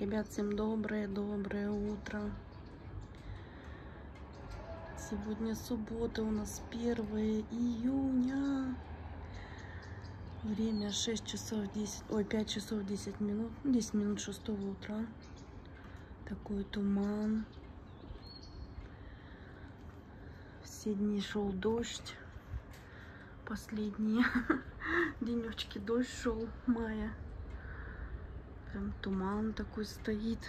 Ребят, всем доброе утро. Сегодня суббота, у нас 1 июня. Время 5 часов 10 минут. 10 минут 6 утра. Такой туман. Все дни шел дождь. Последние денечки дождь шел, мая. Прям туман такой стоит.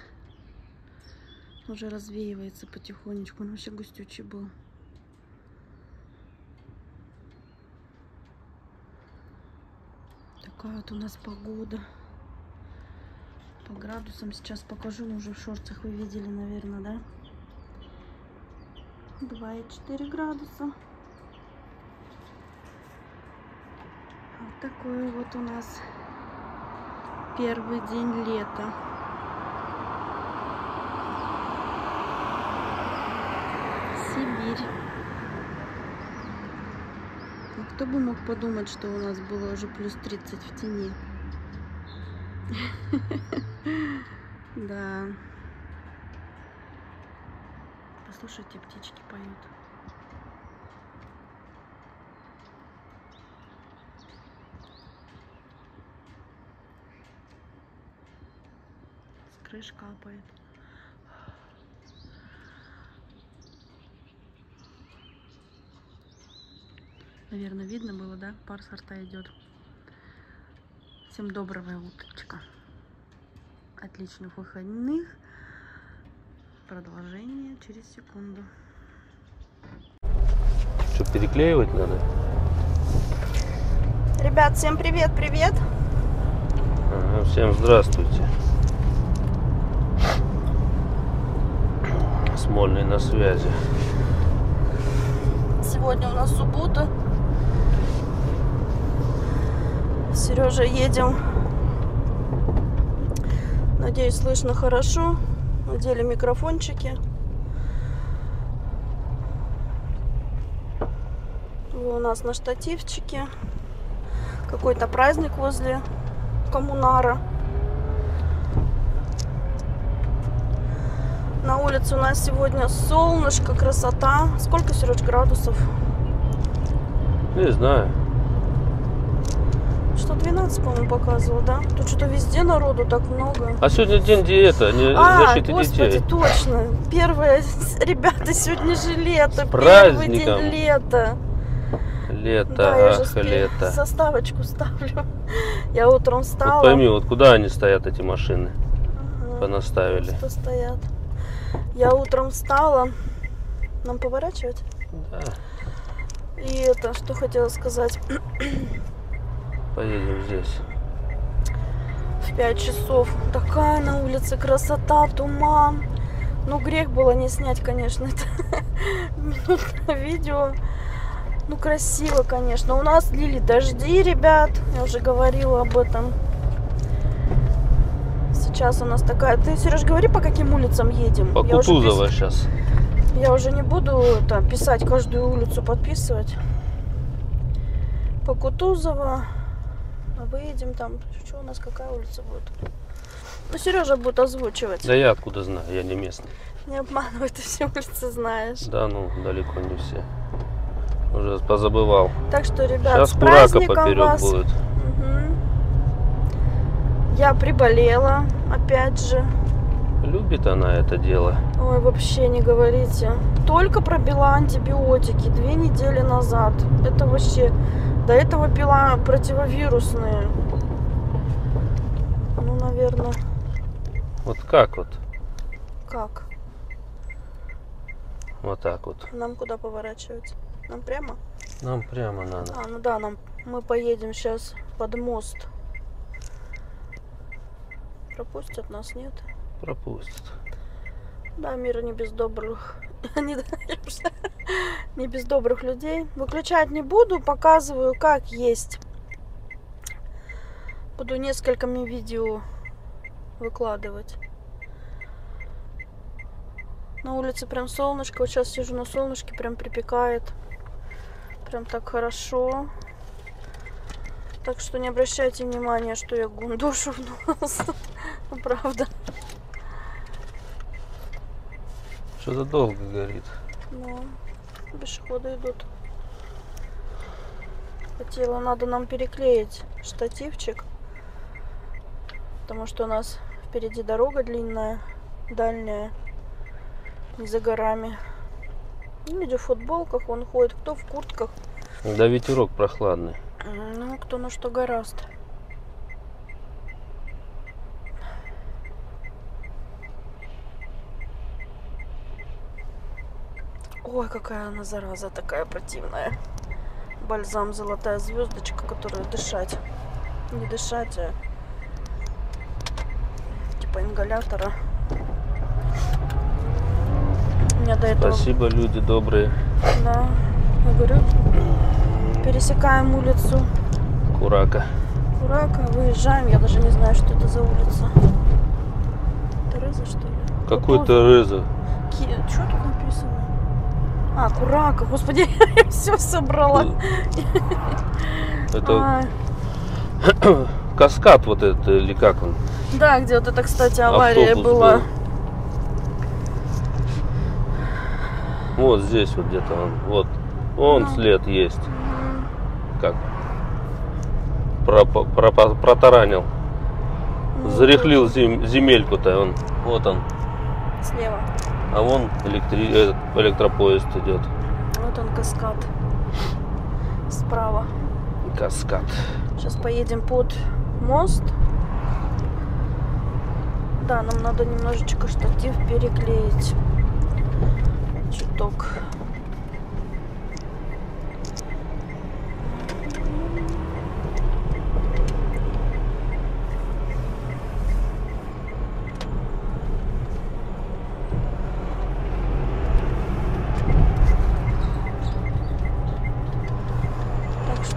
Уже развеивается потихонечку. Он вообще густючий был. Такая вот у нас погода. По градусам сейчас покажу. Но уже в шортах вы видели, наверное, да? 2,4 градуса. Вот такое вот у нас первый день лета. Сибирь. А кто бы мог подумать, что у нас было уже плюс 30 в тени. Да. Послушайте, птички поют. Крыш капает. Наверное, видно было, да? Пар с рта идет. Всем доброго утречка. Отличных выходных. Продолжение через секунду. Что, переклеивать надо? Ребят, всем привет. Ага, всем здравствуйте. Смольный на связи. Сегодня у нас суббота. Сережа, едем. Надеюсь, слышно хорошо. Надели микрофончики. Вы у нас на штативчике. Какой-то праздник возле коммунара. На улице у нас сегодня солнышко, красота. Сколько, Сереж, градусов? Не знаю. Что, 12, по-моему, показывал, да? Тут что-то везде народу так много. А сегодня день диета, не защиты господи, детей. Точно. Первое, ребята, сегодня же лето. Первый день лета. Лето, да, я же лето. Составочку ставлю. Я утром встала. Вот пойми, вот куда они стоят, эти машины? Ага, понаставили. Что стоят? Я утром встала. Нам поворачивать? Да. И это, что хотела сказать. Поедем здесь. В 5 часов. Такая на улице красота, туман. Ну, грех было не снять, конечно, это минутное видео. Ну, красиво, конечно. У нас лили дожди, ребят. Я уже говорила об этом. Сейчас у нас такая... Ты, Сереж, говори, по каким улицам едем? По Кутузова сейчас. Я уже не буду писать каждую улицу, подписывать. По Кутузова. А выедем там. Что у нас, какая улица будет? Ну, Сережа будет озвучивать. Да я откуда знаю, я не местный. Не обманывай, ты все улицы знаешь. Да, ну, далеко не все. Уже позабывал. Так что, ребят, сейчас с праздником Курака поперек вас будет. Я приболела, опять же. Любит она это дело. Ой, вообще не говорите. Только пробила антибиотики 2 недели назад. Это вообще... До этого пила противовирусные. Ну, наверное. Вот как вот? Как? Вот так вот. Нам куда поворачивать? Нам прямо? Нам прямо надо. А, ну да, мы поедем сейчас под мост. Пропустят нас, нет? Пропустят. Да, мир не без добрых. Не без добрых людей. Выключать не буду, показываю как есть. Буду несколькими видео выкладывать. На улице прям солнышко. Вот сейчас сижу на солнышке, прям припекает. Прям так хорошо. Так что не обращайте внимания, что я гундошу в нос. Правда. Что-то долго горит. Ну, пешеходы идут. Хотела, надо нам переклеить штативчик, потому что у нас впереди дорога длинная, дальняя, не за горами. Люди в футболках, он ходит, кто в куртках. Да, ветерок прохладный. Ну, кто на что горазд. Ой, какая она зараза такая противная. Бальзам золотая звездочка, которую дышать. Не дышать, а типа ингалятора. У меня до этого... Спасибо, люди добрые. Да, я говорю, пересекаем улицу Курака. Курака, выезжаем, я даже не знаю, что это за улица. Тереза, что ли? Какой Тереза? Что тут написано? А, Курака, господи, я все собрала. Это каскад вот этот, или как он? Да, где вот это, кстати, авария была. Вот здесь вот где-то он. Вот. Он след есть. Как? Протаранил. Зарехлил земельку-то он. Вот он. Слева. А вон электропоезд идет. Вот он каскад. Справа. Каскад. Сейчас поедем под мост. Да, нам надо немножечко штатив переклеить. Чуток.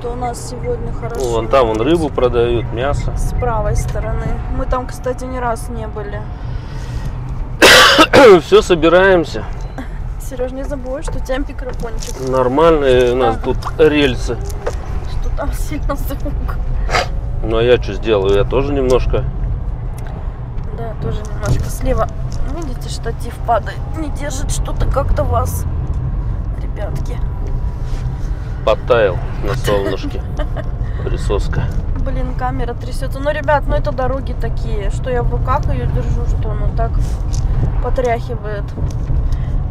У нас сегодня хорошо. Вон там вон рыбу продают, мясо. С правой стороны. Мы там, кстати, ни раз не были. Все, собираемся. Сереж, не забывай, что у тебя микрофончик. Нормальные у нас тут рельсы. Что там сильно звук. Ну а я что сделаю? Я тоже немножко. Да, тоже немножко. Слева, видите, штатив падает. Не держит что-то как-то вас, ребятки. Подтаял на солнышке. Присоска. Блин, камера трясется. Но, ребят, ну это дороги такие, что я в руках ее держу, что она так потряхивает.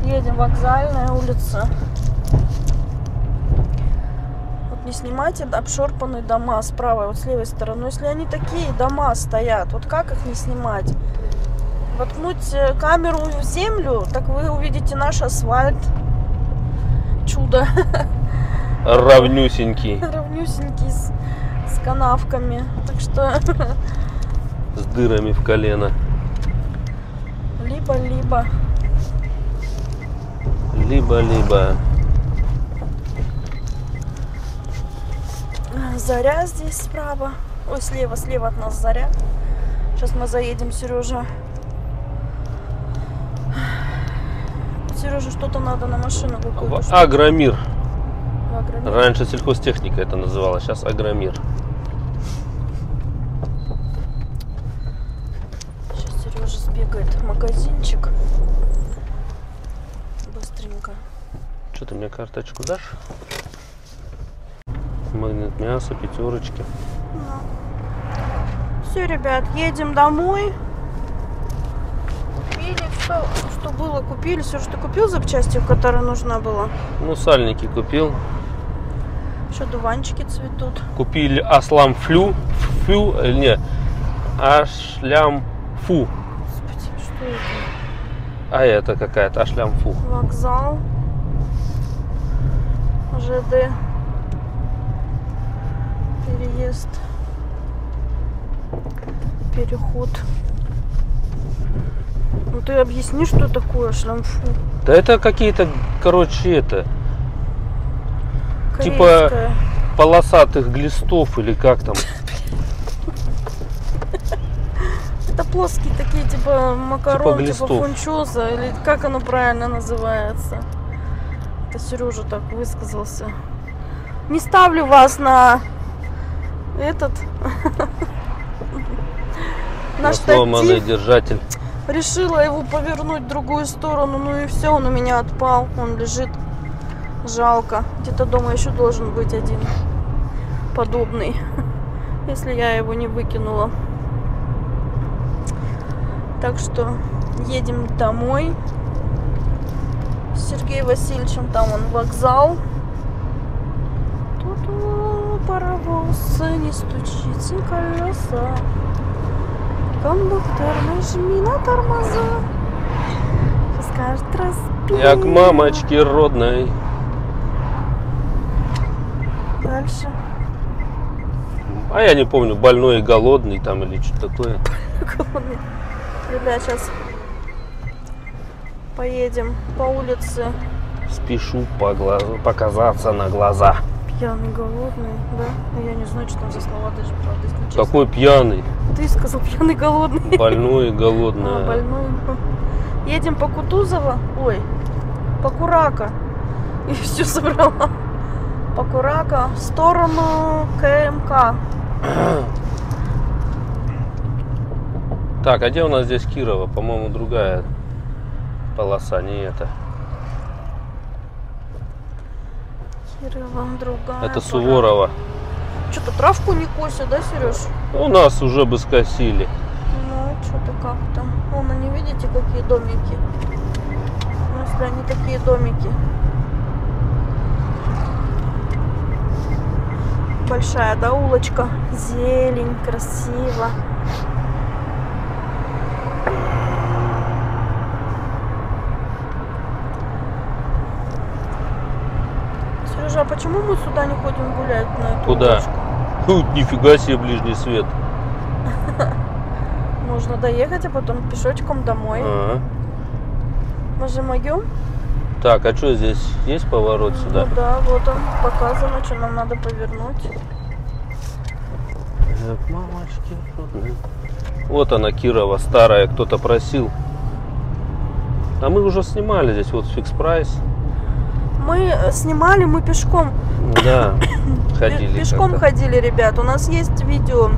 Едем, Вокзальная улица. Вот не снимайте обшорпанные дома с правой, вот с левой стороны. Но если они такие дома стоят, вот как их не снимать? Воткнуть камеру в землю, так вы увидите наш асфальт. Чудо. Равнюсенький. Равнюсенький с канавками. Так что... С дырами в колено. Либо-либо. Либо-либо. Заря здесь справа. Ой, слева, слева от нас Заря. Сейчас мы заедем, Сережа. Сережа, что-то надо на машину какую-то. Агромир. Агромир. Раньше сельхозтехника это называлось, сейчас Агромир. Сейчас Сережа сбегает в магазинчик. Быстренько. Что ты мне карточку дашь? Магнит мясо, пятерочки. Да. Все, ребят, едем домой. Что было, купили. Все, что купил, запчасти, которая нужна была. Ну, сальники купил. Еще дуванчики цветут. Купили асламфлю. Флю, не, ашлямфу. Господи, что это? А это какая-то ашлямфу. Вокзал. ЖД. Переезд. Переход. Ну ты объясни, что такое шлямфу. Да это какие-то, короче, это корейская. Типа полосатых глистов или как там. Это плоские такие, типа макарон, типа фунчоза, или как оно правильно называется. Это Сережа так высказался. Не ставлю вас на этот, на штатив. Сломанный держатель. Решила его повернуть в другую сторону, ну и все, он у меня отпал, он лежит. Жалко. Где-то дома еще должен быть один подобный, если я его не выкинула. Так что едем домой с Сергеем Васильевичем, там он вокзал. Ту-ту, паровоз, не стучите колеса. Кондуктор, нажми на тормоза. Скажет разбей. Я к мамочке родной. Дальше. А я не помню, больной и голодный там или что-то такое. Голодный. Ребят, сейчас поедем по улице. Спешу показаться на глаза. Пьяный, голодный, да? Я не знаю, что там за слова даже, правда, если честно. Какой пьяный? Ты сказал пьяный, голодный. Больной и голодный. А, больной. Едем по Кутузова, ой, по Курака. И все собрала. По Курака в сторону КМК. Так, а где у нас здесь Кирова? По-моему, другая полоса, не эта. Кирова, другая. Это Суворова. Что-то травку не косят, да, Сереж? У нас уже бы скосили. Ну, что-то как-то. Вон они, видите, какие домики? Ну, если они такие домики. Большая, да, улочка? Зелень, красиво. А почему мы сюда не ходим гулять на эту Куда? Улочку? Фу, нифига себе ближний свет. Можно доехать, а потом пешочком домой. Мы же могем. Так, а что здесь? Есть поворот сюда? Ну да, вот он, показано, что нам надо повернуть. Так, мамочки. Вот она, Кирова, старая, кто-то просил. А мы уже снимали здесь, вот фикс прайс. Мы снимали, мы пешком. Да, ходили. Пешком ходили, ребят. У нас есть видео.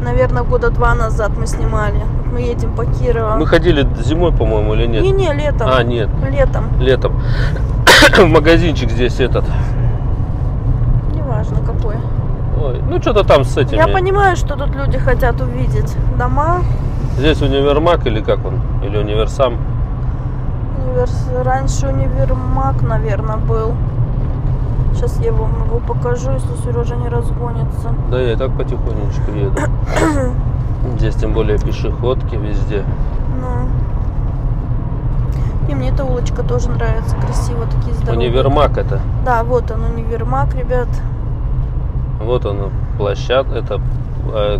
Наверное, года два назад мы снимали. Мы едем по Кирово. Мы ходили зимой, по-моему, или нет? Не-не, летом. А, нет. Летом. Летом. В магазинчик здесь этот. Неважно, какой. Ой, ну, что-то там с этим. Я понимаю, что тут люди хотят увидеть. Дома. Здесь универмаг или как он? Или универсам? Раньше универмаг, наверное, был. Сейчас я вам его покажу, если Сережа не разгонится. Да я и так потихонечку еду. Здесь тем более пешеходки везде. Ну. И мне эта улочка тоже нравится, красиво, такие здоровые. Универмаг это? Да, вот он, универмаг, ребят. Вот он, площадка, это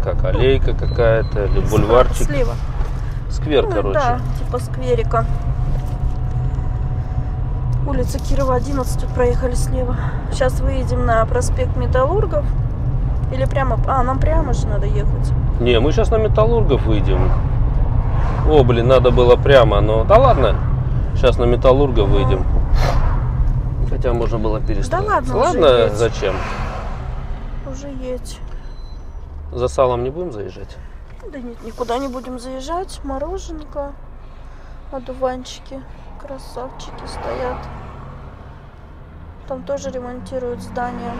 как аллейка какая-то, или бульварчик. Слева. Сквер, ну, короче. Да, типа скверика. Улица Кирова, 11, тут проехали слева. Сейчас выедем на проспект Металлургов. Или прямо... А, нам прямо же надо ехать. Не, мы сейчас на Металлургов выйдем. О, блин, надо было прямо, но... Да ладно, сейчас на Металлургов выйдем. Хотя можно было перестроить. Да ладно, ладно, зачем? Уже едь. За салом не будем заезжать? Да нет, никуда не будем заезжать. Мороженка, одуванчики. Красавчики стоят. Там тоже ремонтируют здание.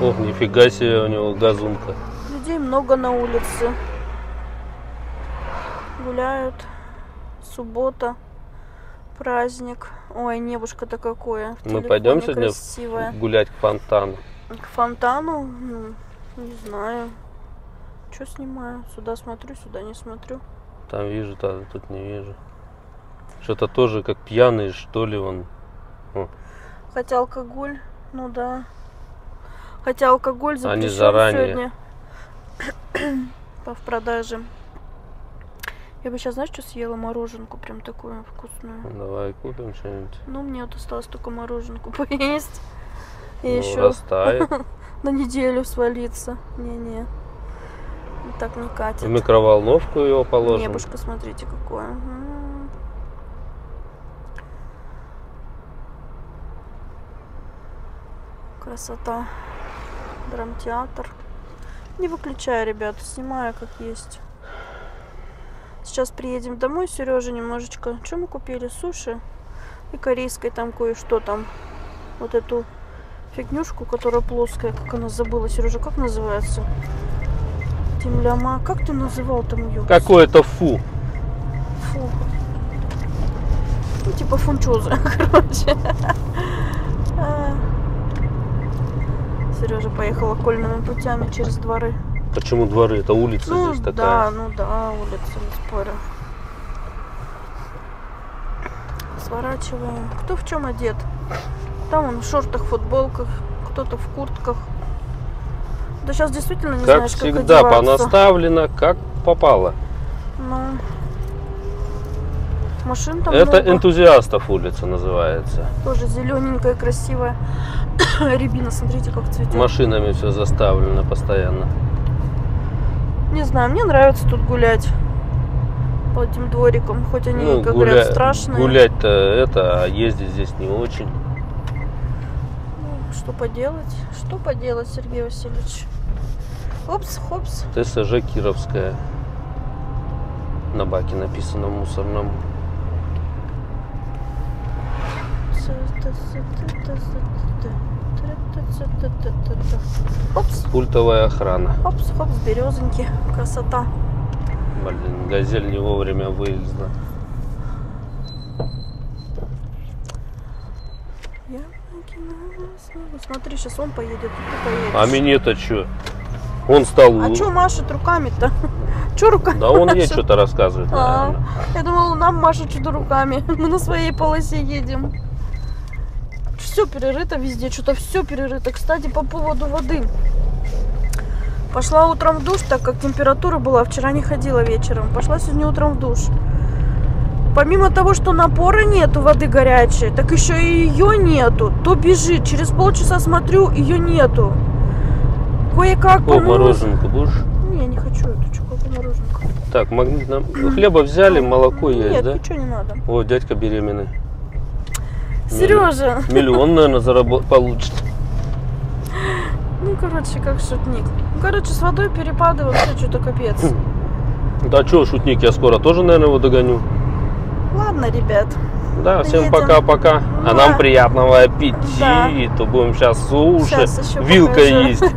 Ох, нифига себе у него газунка. Людей много на улице. Гуляют. Суббота. Праздник. Ой, небушка-то какое. Мы пойдем сегодня красивая. Гулять к фонтану. К фонтану? Ну, не знаю. Что снимаю? Сюда смотрю, сюда не смотрю. Там вижу, там, тут не вижу. Что-то тоже как пьяный, что ли, он. О. Хотя алкоголь, ну да. Хотя алкоголь запрещен сегодня. В продаже. Я бы сейчас, знаешь, что съела? Мороженку прям такую вкусную. Давай купим что-нибудь. Ну, мне вот осталось только мороженку поесть. И ну, еще на неделю свалиться. Не-не. Так не катит. В микроволновку его положим. Небушка, смотрите, какое. Красота. Драмтеатр. Не выключай, ребят, снимаю как есть. Сейчас приедем домой, Сережа немножечко. Что мы купили? Суши и корейской там кое-что там. Вот эту фигнюшку, которая плоская. Как она, забыла, Сережа, как называется? Темляма. Как ты называл там ее? Какое-то фу. Фу. Ну, типа фунчоза, короче. Сережа поехала кольными путями через дворы. Почему дворы? Это улица, ну, здесь такая. Ну да, улица, не спорю. Сворачиваем. Кто в чем одет? Там он в шортах, футболках, кто-то в куртках. Да сейчас действительно не знаешь, как одеваться. Как всегда, понаставлено, как попало. Ну, машин там много. Это энтузиастов улица называется. Тоже зелененькая, красивая. Рябина, смотрите, как цветет. Машинами все заставлено постоянно. Не знаю, мне нравится тут гулять по этим дворикам, хоть они, ну, как говорят, страшные. Гулять-то это, а ездить здесь не очень. Ну, что поделать, Сергей Васильевич. Опс, хопс. ТСЖ Кировская. На баке написано в мусорном. Опс. Пультовая охрана. Опс, хопс, березоньки. Красота. Блин, газель не вовремя вылезла. Смотри, сейчас он поедет, и ты поедешь. А мне-то что? Он стал... А что машет руками-то? Что руками? Да он ей что-то рассказывает, наверное. Я думала, нам машет что-то руками. Мы на своей полосе едем. Все перерыто везде, что-то все перерыто. Кстати, по поводу воды. Пошла утром в душ, так как температура была. Вчера не ходила вечером. Пошла сегодня утром в душ. Помимо того, что напора нету воды горячей, так еще и ее нету. То бежит. Через полчаса смотрю, ее нету. Кое-как... О, мороженку будешь? Не, не хочу эту чуколку мороженку. Так, магнит нам... Хлеба взяли, молоко есть, нет, да? Нет, ничего не надо. О, дядька беременный. Сережа. Миллион, наверное, получит. Ну, короче, как шутник. Ну, короче, с водой перепады вообще что-то капец. Да что, шутник, я скоро тоже, наверное, его догоню. Ладно, ребят. Да, всем пока-пока. Да. А нам приятного аппетита. Да. Будем сейчас суши, сейчас вилкой есть.